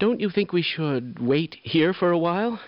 Don't you think we should wait here for a while?